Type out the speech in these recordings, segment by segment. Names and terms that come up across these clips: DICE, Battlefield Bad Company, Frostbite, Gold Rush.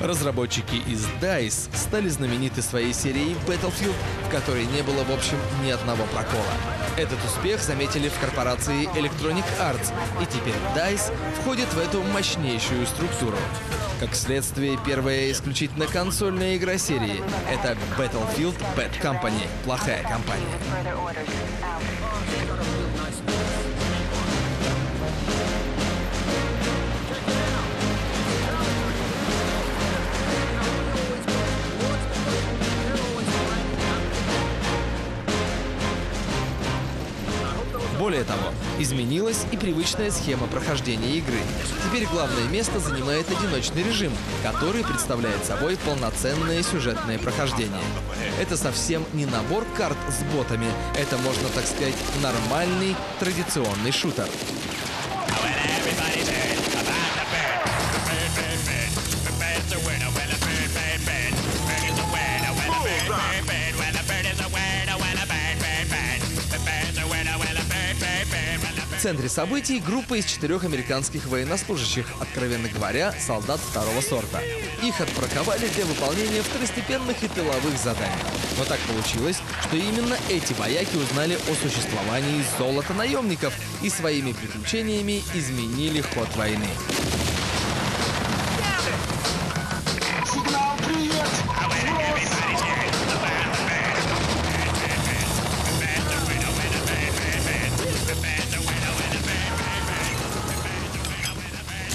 Разработчики из DICE стали знамениты своей серией Battlefield, в которой не было, в общем, ни одного прокола. Этот успех заметили в корпорации Electronic Arts, и теперь DICE входит в эту мощнейшую структуру. Как следствие, первая исключительно консольная игра серии — это Battlefield Bad Company — плохая компания. Более того, изменилась и привычная схема прохождения игры. Теперь главное место занимает одиночный режим, который представляет собой полноценное сюжетное прохождение. Это совсем не набор карт с ботами, это, можно так сказать, нормальный традиционный шутер. В центре событий группа из 4 американских военнослужащих, откровенно говоря, солдат второго сорта. Их отбраковали для выполнения второстепенных и тыловых заданий. Но так получилось, что именно эти вояки узнали о существовании золотонаемников и своими приключениями изменили ход войны.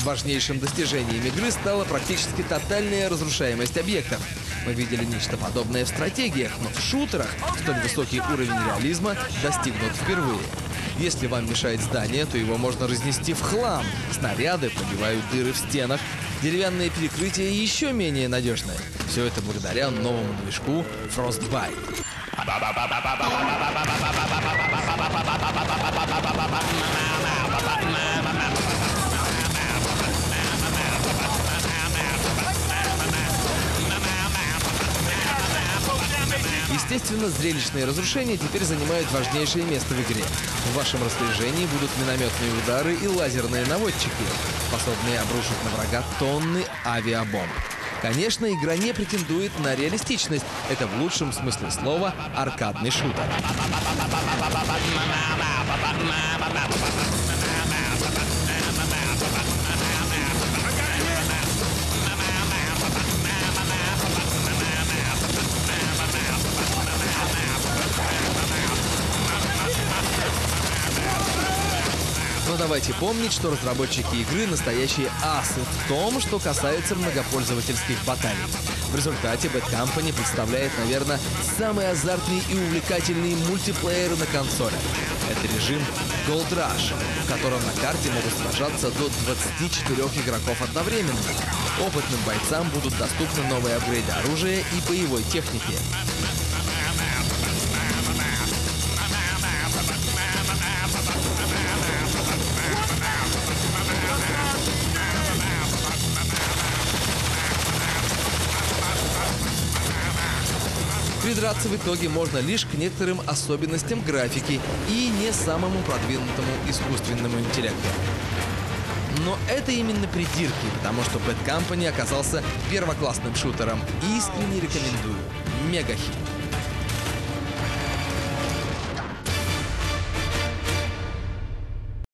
Важнейшим достижением игры стала практически тотальная разрушаемость объектов. Мы видели нечто подобное в стратегиях, но в шутерах столь высокий уровень реализма достигнут впервые. Если вам мешает здание, то его можно разнести в хлам. Снаряды пробивают дыры в стенах, деревянные перекрытия еще менее надежные. Все это благодаря новому движку Frostbite. Естественно, зрелищные разрушения теперь занимают важнейшее место в игре. В вашем распоряжении будут минометные удары и лазерные наводчики, способные обрушить на врага тонны авиабомб. Конечно, игра не претендует на реалистичность. Это в лучшем смысле слова аркадный шутер. Но давайте помнить, что разработчики игры настоящие асы в том, что касается многопользовательских баталий. В результате Bad Company представляет, наверное, самый азартный и увлекательный мультиплеер на консоли. Это режим Gold Rush, в котором на карте могут сражаться до 24 игроков одновременно. Опытным бойцам будут доступны новые апгрейды оружия и боевой техники. Придраться в итоге можно лишь к некоторым особенностям графики и не самому продвинутому искусственному интеллекту. Но это именно придирки, потому что Bad Company оказался первоклассным шутером. Искренне рекомендую. Мегахит.